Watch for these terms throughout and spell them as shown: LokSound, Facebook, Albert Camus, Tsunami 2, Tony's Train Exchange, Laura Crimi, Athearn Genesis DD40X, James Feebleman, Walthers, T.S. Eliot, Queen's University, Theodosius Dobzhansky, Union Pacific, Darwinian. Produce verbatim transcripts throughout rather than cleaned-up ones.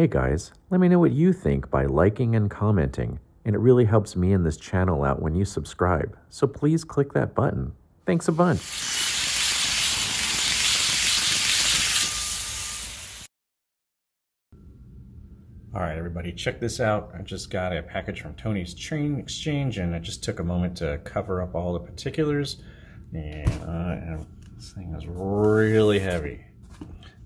Hey guys, let me know what you think by liking and commenting, and it really helps me and this channel out when you subscribe, so please click that button. Thanks a bunch! All right, everybody, check this out. I just got a package from Tony's Train Exchange, and I just took a moment to cover up all the particulars. And uh, this thing is really heavy.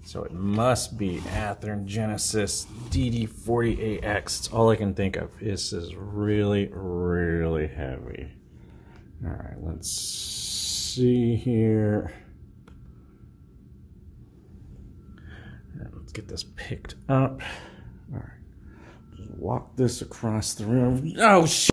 So it must be Athearn Genesis D D forty-eight X. It's all I can think of. This is really, really heavy. All right, let's see here. Let's get this picked up. All right, just walk this across the room. Oh, shit!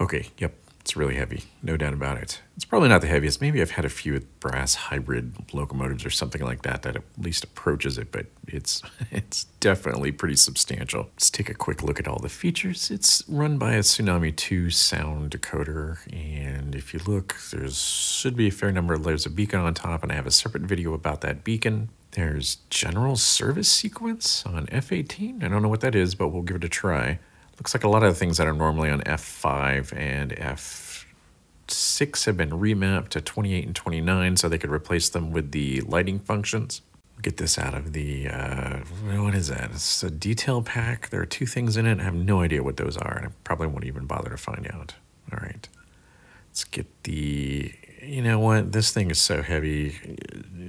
Okay, yep, it's really heavy, no doubt about it. It's probably not the heaviest. Maybe I've had a few brass hybrid locomotives or something like that that at least approaches it, but it's it's definitely pretty substantial. Let's take a quick look at all the features. It's run by a Tsunami two sound decoder, and if you look, there's should be a fair number. There's a beacon on top, and I have a separate video about that beacon. There's general service sequence on F eighteen. I don't know what that is, but we'll give it a try. Looks like a lot of the things that are normally on F five and F six have been remapped to twenty-eight and twenty-nine, so they could replace them with the lighting functions. Get this out of the, uh, what is that? It's a detail pack. There are two things in it. I have no idea what those are, and I probably won't even bother to find out. All right, let's get the, you know what? This thing is so heavy.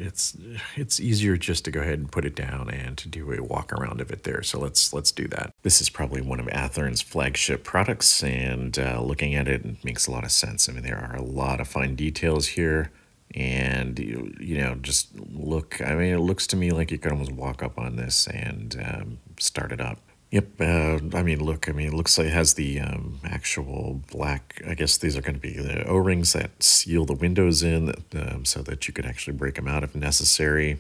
It's it's easier just to go ahead and put it down and to do a walk around of it there. So let's let's do that. This is probably one of Athearn's flagship products, and uh, looking at it, it makes a lot of sense. I mean, there are a lot of fine details here, and you, you know, just look. I mean, it looks to me like you could almost walk up on this and um, start it up. Yep, uh, I mean, look, I mean, it looks like it has the um, actual black, I guess these are going to be the O-rings that seal the windows in that, um, so that you could actually break them out if necessary.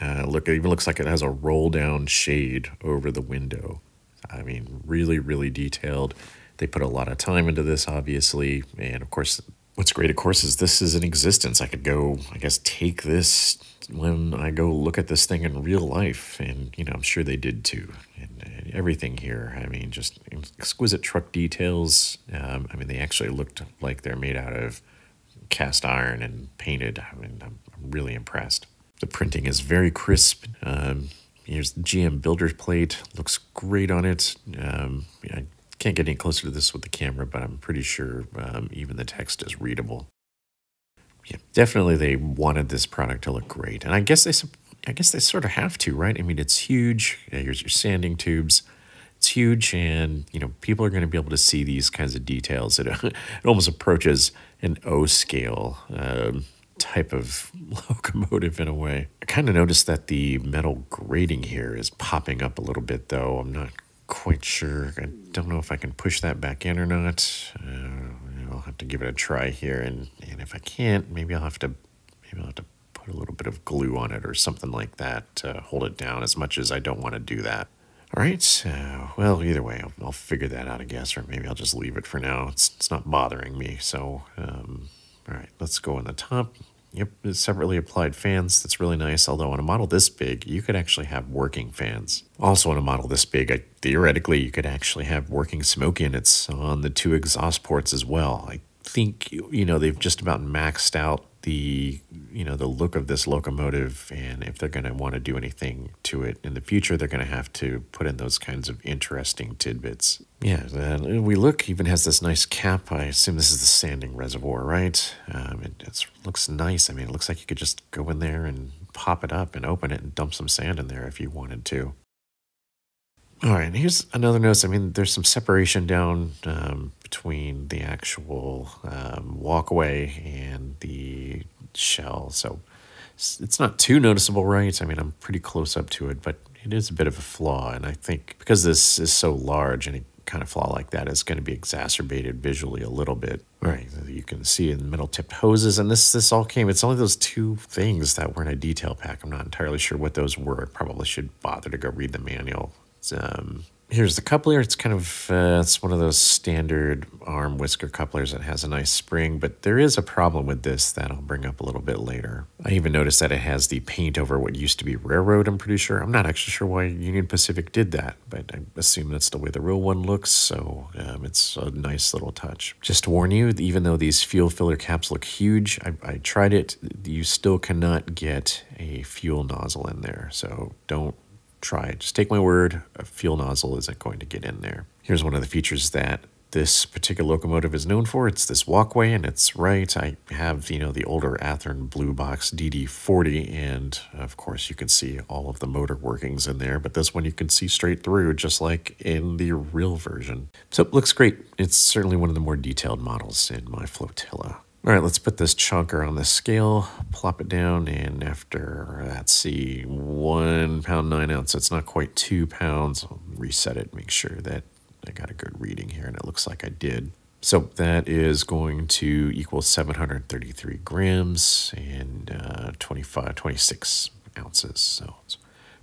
Uh, look, it even looks like it has a roll-down shade over the window. I mean, really, really detailed. They put a lot of time into this, obviously, and of course, what's great, of course, is this is in existence. I could go, I guess, take this when I go look at this thing in real life, and, you know, I'm sure they did too. And, and everything here, I mean, just exquisite truck details. Um, I mean, they actually looked like they're made out of cast iron and painted. I mean, I'm, I'm really impressed. The printing is very crisp. Um, here's the G M Builder plate. Looks great on it. Um, I can't get any closer to this with the camera, but I'm pretty sure um, even the text is readable. Yeah, definitely they wanted this product to look great. And I guess they I guess they sort of have to, right? I mean, it's huge. Here's your sanding tubes. It's huge, and, you know, people are going to be able to see these kinds of details. It, it almost approaches an O-scale um, type of locomotive in a way. I kind of noticed that the metal grating here is popping up a little bit, though. I'm not quite sure. I don't know if I can push that back in or not. Uh, I'll have to give it a try here, and, and if I can't, maybe I'll have to maybe I'll have to put a little bit of glue on it or something like that to hold it down, as much as I don't want to do that. All right, so, well, either way, I'll, I'll figure that out, I guess, or maybe I'll just leave it for now. It's, it's not bothering me, so, um, all right, let's go on the top. Yep, separately applied fans. That's really nice, although on a model this big, you could actually have working fans. Also on a model this big, I, theoretically, you could actually have working smoke units on the two exhaust ports as well. I think, you know, they've just about maxed out the, you know, the look of this locomotive, and if they're going to want to do anything to it in the future, they're going to have to put in those kinds of interesting tidbits. Yeah, then we look, even has this nice cap. I assume this is the sanding reservoir, right? Um, it it's, looks nice. I mean, it looks like you could just go in there and pop it up and open it and dump some sand in there if you wanted to. All right, here's another notice. I mean, there's some separation down um, between the actual um, walkway and the shell, so it's not too noticeable, right? I mean, I'm pretty close up to it, but it is a bit of a flaw, and I think because this is so large, any kind of flaw like that is going to be exacerbated visually a little bit. All right, you can see in the metal-tipped hoses, and this this all came, it's only those two things that were in a detail pack. I'm not entirely sure what those were. I probably should bother to go read the manual. Um, Here's the coupler. It's kind of uh, it's one of those standard arm whisker couplers that has a nice spring, but there is a problem with this that I'll bring up a little bit later. I even noticed that it has the paint over what used to be railroad, I'm pretty sure. I'm not actually sure why Union Pacific did that, but I assume that's the way the real one looks, so um, it's a nice little touch. Just to warn you, even though these fuel filler caps look huge, I, I tried it, you still cannot get a fuel nozzle in there, so don't try it. Just take my word, a fuel nozzle isn't going to get in there. Here's one of the features that this particular locomotive is known for. It's this walkway, and it's right. I have, you know, the older Athearn Blue Box D D forty, and of course you can see all of the motor workings in there, but this one you can see straight through, just like in the real version. So it looks great. It's certainly one of the more detailed models in my flotilla. All right, let's put this chonker on the scale, plop it down, and after, let's see, one pound, nine ounce, it's not quite two pounds. I'll reset it, make sure that I got a good reading here, and it looks like I did. So that is going to equal seven hundred thirty-three grams and uh, twenty-five, twenty-six ounces, so it's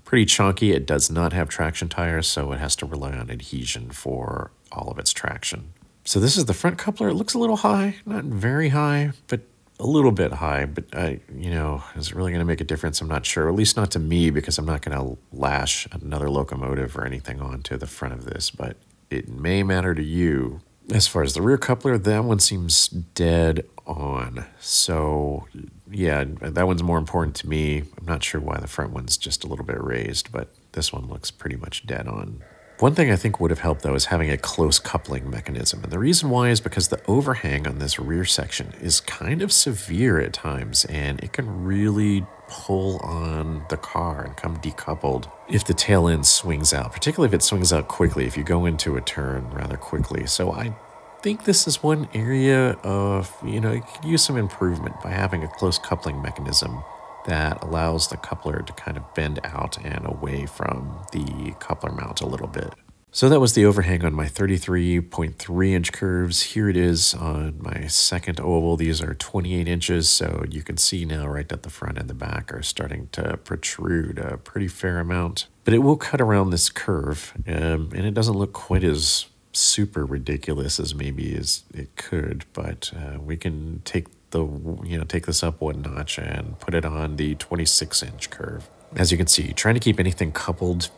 pretty chonky. It does not have traction tires, so it has to rely on adhesion for all of its traction. So this is the front coupler. It looks a little high, not very high, but a little bit high. But, I, you know, is it really going to make a difference? I'm not sure, at least not to me, because I'm not going to lash another locomotive or anything onto the front of this. But it may matter to you. As far as the rear coupler, that one seems dead on. So, yeah, that one's more important to me. I'm not sure why the front one's just a little bit raised, but this one looks pretty much dead on. One thing I think would have helped, though, is having a close coupling mechanism. And the reason why is because the overhang on this rear section is kind of severe at times, and it can really pull on the car and come decoupled if the tail end swings out, particularly if it swings out quickly, if you go into a turn rather quickly. So I think this is one area of, you know, you could use some improvement by having a close coupling mechanism that allows the coupler to kind of bend out and away from the coupler mount a little bit. So that was the overhang on my thirty-three point three inch curves. Here it is on my second oval. These are twenty-eight inches, so you can see now right that the front and the back are starting to protrude a pretty fair amount. But it will cut around this curve, um, and it doesn't look quite as super ridiculous as maybe as it could, but uh, we can take the, you know, take this up one notch and put it on the twenty-six inch curve. As you can see, trying to keep anything coupled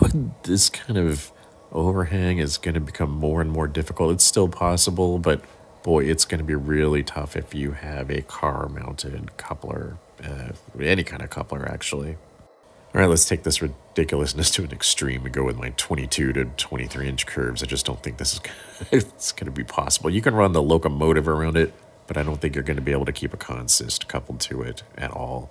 with this kind of overhang is going to become more and more difficult. It's still possible, but boy, it's going to be really tough if you have a car mounted coupler, uh, any kind of coupler actually. All right, let's take this ridiculousness to an extreme and go with my twenty-two to twenty-three inch curves. I just don't think this is it's going to be possible. You can run the locomotive around it, but I don't think you're going to be able to keep a consist coupled to it at all.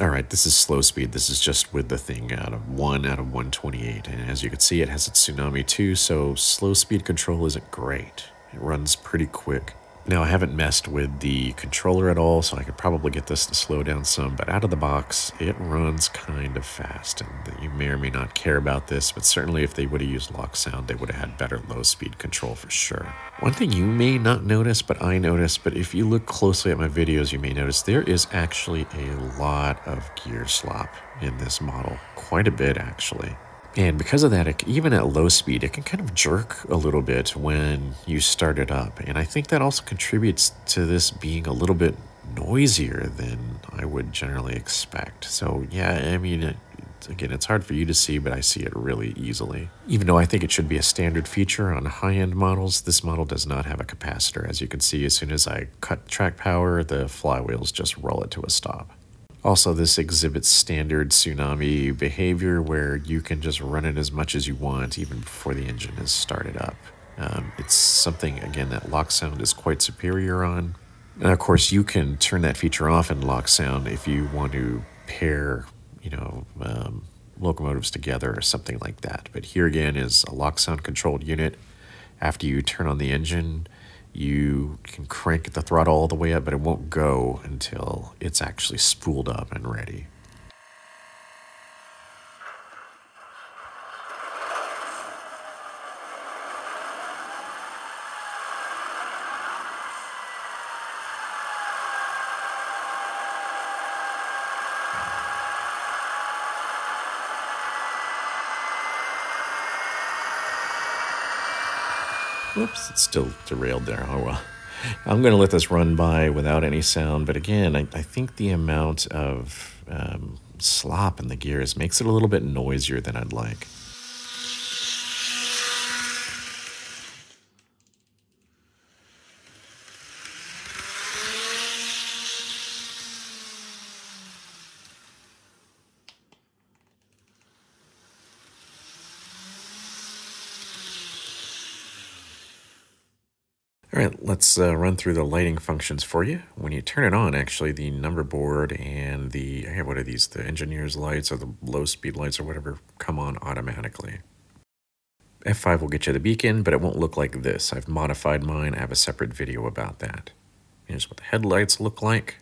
All right, this is slow speed. This is just with the thing out of one out of one twenty-eight. And as you can see, it has a Tsunami two, so slow speed control isn't great. It runs pretty quick. Now, I haven't messed with the controller at all, so I could probably get this to slow down some, but out of the box, it runs kind of fast, and you may or may not care about this, but certainly if they would have used LokSound, they would have had better low-speed control for sure. One thing you may not notice, but I noticed, but if you look closely at my videos, you may notice there is actually a lot of gear slop in this model, quite a bit actually. And because of that, it, even at low speed, it can kind of jerk a little bit when you start it up. And I think that also contributes to this being a little bit noisier than I would generally expect. So yeah, I mean, it, again, it's hard for you to see, but I see it really easily. Even though I think it should be a standard feature on high-end models, this model does not have a capacitor. As you can see, as soon as I cut track power, the flywheels just roll it to a stop. Also, this exhibits standard Tsunami behavior where you can just run it as much as you want even before the engine is started up. Um, it's something, again, that LokSound is quite superior on. And of course, you can turn that feature off in LokSound if you want to pair, you know, um, locomotives together or something like that. But here again is a LokSound-controlled unit. After you turn on the engine, you can crank the throttle all the way up, but it won't go until it's actually spooled up and ready. Whoops, it's still derailed there. Oh well. I'm going to let this run by without any sound, but again, I, I think the amount of um, slop in the gears makes it a little bit noisier than I'd like. All right, let's uh, run through the lighting functions for you. When you turn it on, actually, the number board and the, hey, what are these, the engineer's lights or the low speed lights or whatever come on automatically. F five will get you the beacon, but it won't look like this. I've modified mine. I have a separate video about that. Here's what the headlights look like.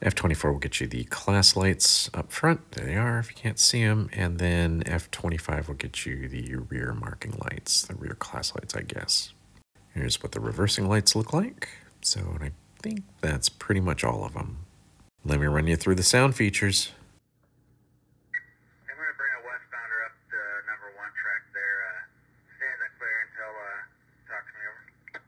F twenty-four will get you the class lights up front. There they are if you can't see them. And then F twenty-five will get you the rear marking lights, the rear class lights, I guess. Here's what the reversing lights look like. So and I think that's pretty much all of them. Let me run you through the sound features. I'm going to bring a westbounder up to number one track there. Uh, stay in the clear until uh, talk to me over.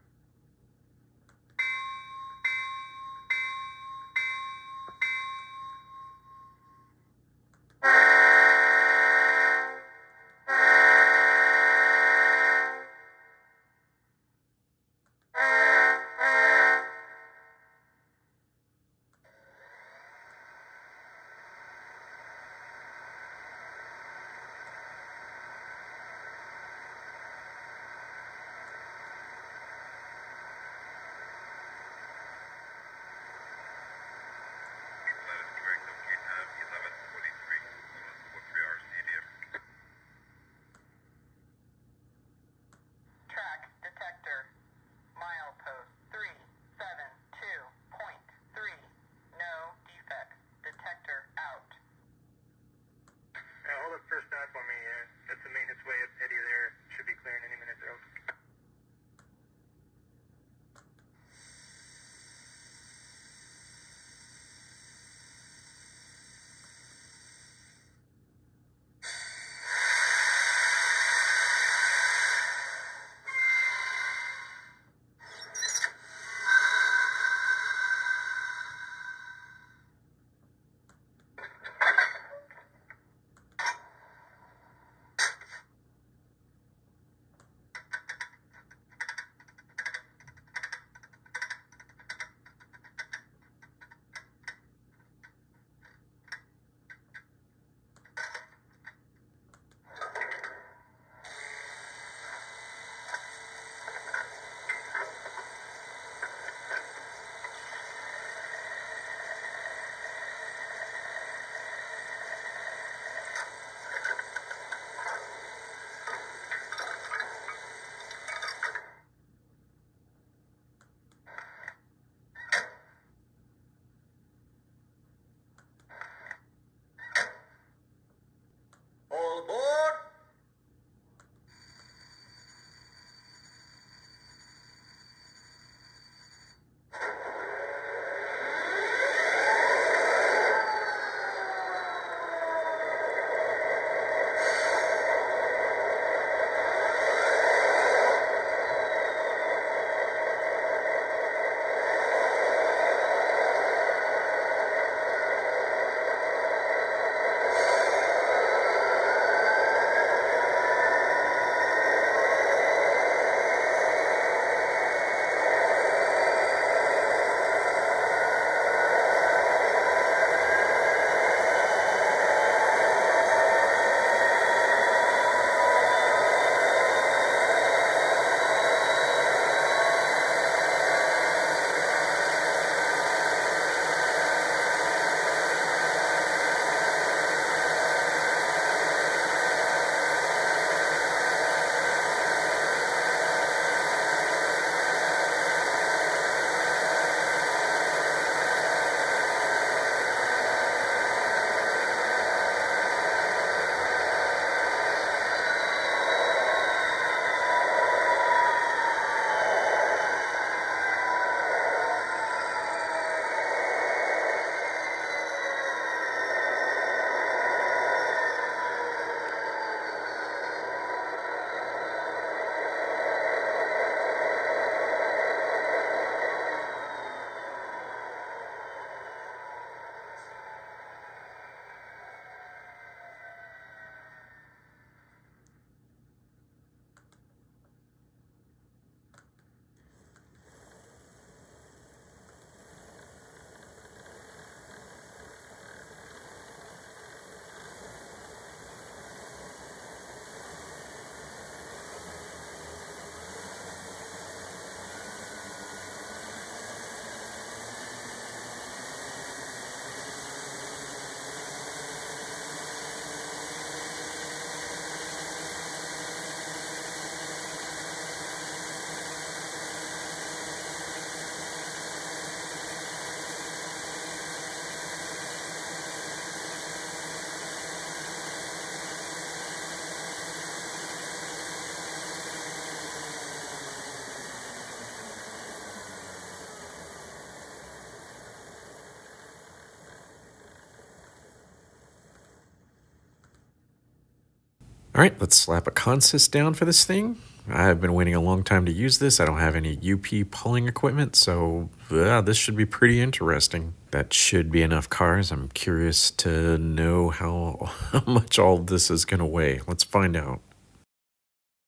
All right, let's slap a consist down for this thing. I've been waiting a long time to use this. I don't have any U P pulling equipment, so uh, this should be pretty interesting. That should be enough cars. I'm curious to know how, how much all of this is going to weigh. Let's find out.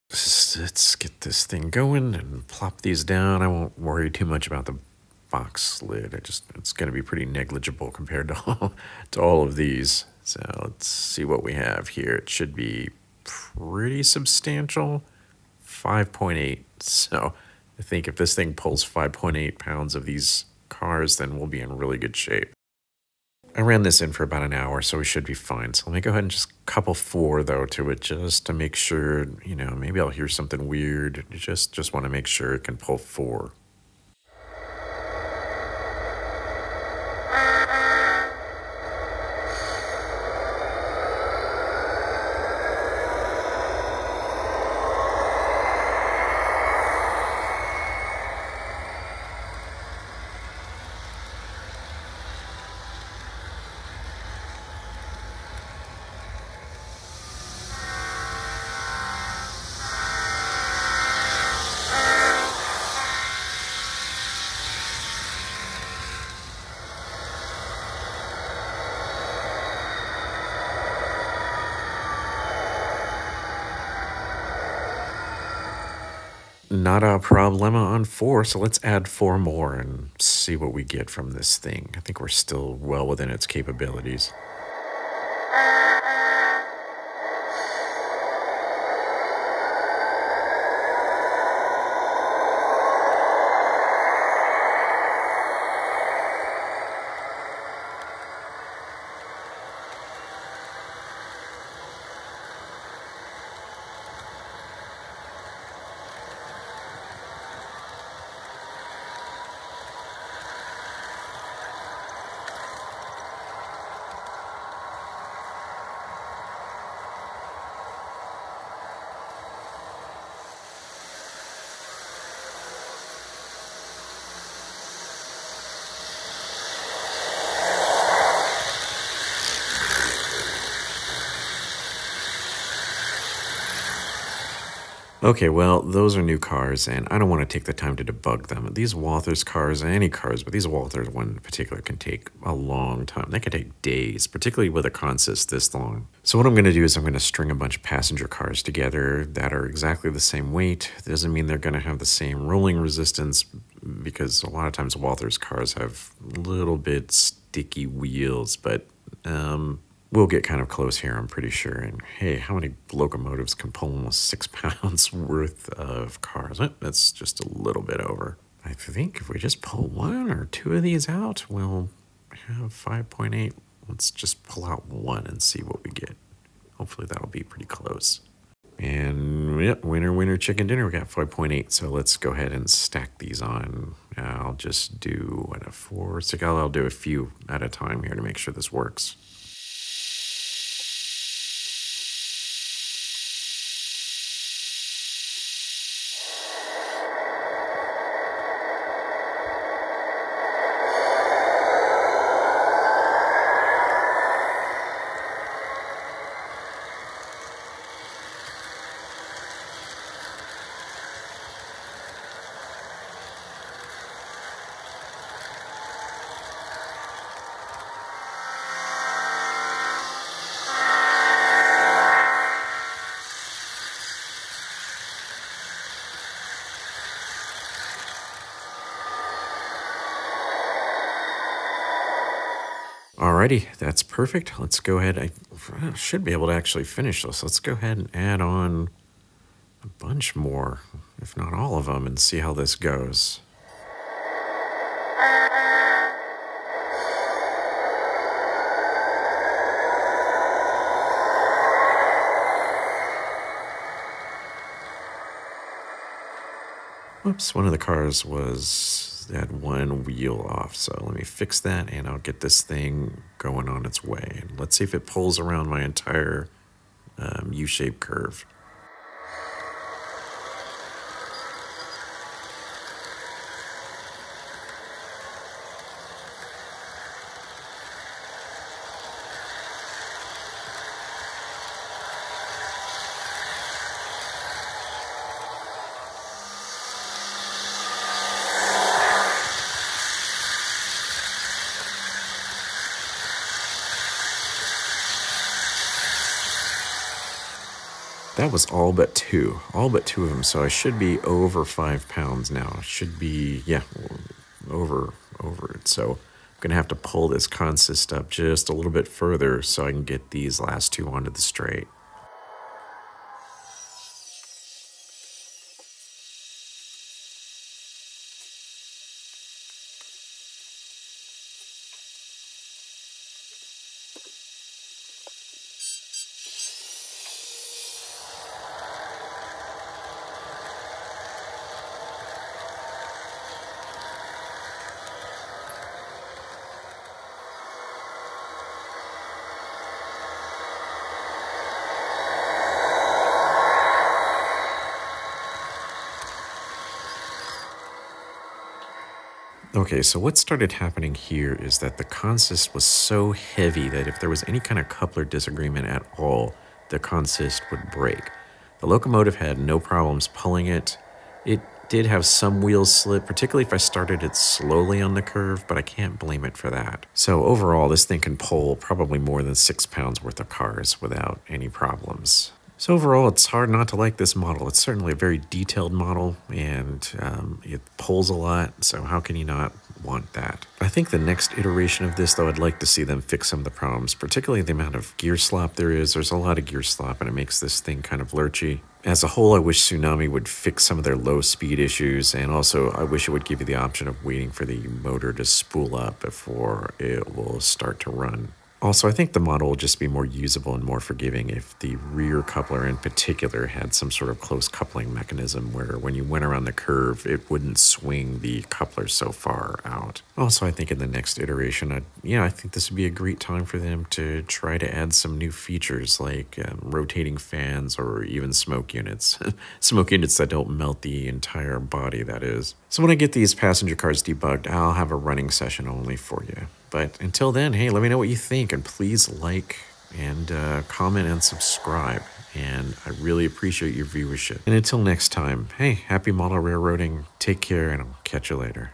Let's get this thing going and plop these down. I won't worry too much about the box lid. I just it's going to be pretty negligible compared to all, to all of these. So let's see what we have here. It should be pretty substantial. five point eight. So I think if this thing pulls five point eight pounds of these cars, then we'll be in really good shape. I ran this in for about an hour, so we should be fine. So let me go ahead and just couple four though to it, just to make sure, you know, maybe I'll hear something weird. Just just want to make sure it can pull four. Not a problema on four, so let's add four more and see what we get from this thing. I think we're still well within its capabilities. Okay, well, those are new cars, and I don't want to take the time to debug them. These Walthers cars, any cars, but these Walthers one in particular can take a long time. They can take days, particularly with a consist this long. So what I'm going to do is I'm going to string a bunch of passenger cars together that are exactly the same weight. It doesn't mean they're going to have the same rolling resistance, because a lot of times Walthers cars have little bit sticky wheels, but um, we'll get kind of close here, I'm pretty sure. And hey, how many locomotives can pull almost six pounds worth of cars? That's just a little bit over. I think if we just pull one or two of these out, we'll have five point eight. Let's just pull out one and see what we get. Hopefully that'll be pretty close. And yep, winner, winner, chicken dinner. We got five point eight, so let's go ahead and stack these on. I'll just do what, a four, six, I'll do a few at a time here to make sure this works. Alrighty, that's perfect. Let's go ahead. I should be able to actually finish this. Let's go ahead and add on a bunch more, if not all of them, and see how this goes. Whoops, one of the cars was... that one wheel off, so let me fix that and I'll get this thing going on its way, and let's see if it pulls around my entire um, U-shaped curve. That was all but two. All but two of them. So I should be over five pounds now. I should be, yeah, over, over it. So I'm going to have to pull this consist up just a little bit further so I can get these last two onto the straight. Okay, so what started happening here is that the consist was so heavy that if there was any kind of coupler disagreement at all, the consist would break. The locomotive had no problems pulling it. It did have some wheels slip, particularly if I started it slowly on the curve, but I can't blame it for that. So overall, this thing can pull probably more than six pounds worth of cars without any problems. So overall, it's hard not to like this model. It's certainly a very detailed model, and um, it pulls a lot, so how can you not want that? I think the next iteration of this, though, I'd like to see them fix some of the problems, particularly the amount of gear slop there is. There's a lot of gear slop, and it makes this thing kind of lurchy. As a whole, I wish Tsunami would fix some of their low-speed issues, and also I wish it would give you the option of waiting for the motor to spool up before it will start to run. Also, I think the model will just be more usable and more forgiving if the rear coupler in particular had some sort of close coupling mechanism where when you went around the curve, it wouldn't swing the coupler so far out. Also, I think in the next iteration, I'd, yeah, I think this would be a great time for them to try to add some new features like um, rotating fans or even smoke units. Smoke units that don't melt the entire body, that is. So when I get these passenger cars debugged, I'll have a running session only for you. But until then, hey, let me know what you think, and please like and uh, comment and subscribe. And I really appreciate your viewership. And until next time, hey, happy model railroading. Take care, and I'll catch you later.